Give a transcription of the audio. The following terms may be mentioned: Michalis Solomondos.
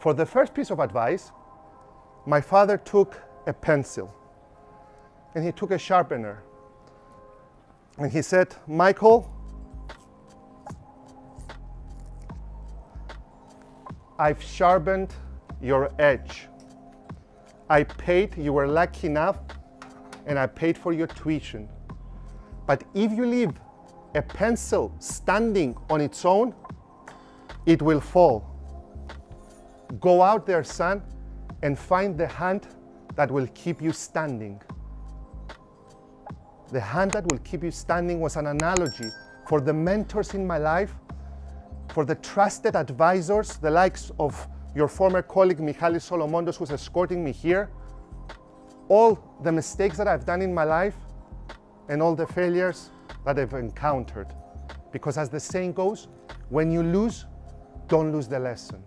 For the first piece of advice, my father took a pencil and he took a sharpener and he said, Michael, I've sharpened your edge. I paid, you were lucky enough, and I paid for your tuition. But if you leave a pencil standing on its own, it will fall. Go out there, son, and find the hand that will keep you standing. The hand that will keep you standing was an analogy for the mentors in my life, for the trusted advisors, the likes of your former colleague, Michalis Solomondos, who's escorting me here. All the mistakes that I've done in my life and all the failures that I've encountered. Because as the saying goes, when you lose, don't lose the lesson.